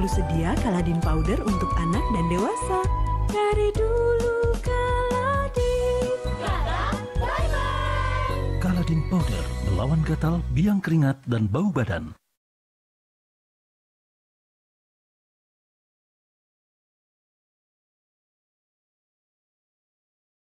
selalu sedia Caladin powder untuk anak dan dewasa. Dari dulu Caladin, gatal Caladin powder melawan gatal, biang keringat, dan bau badan.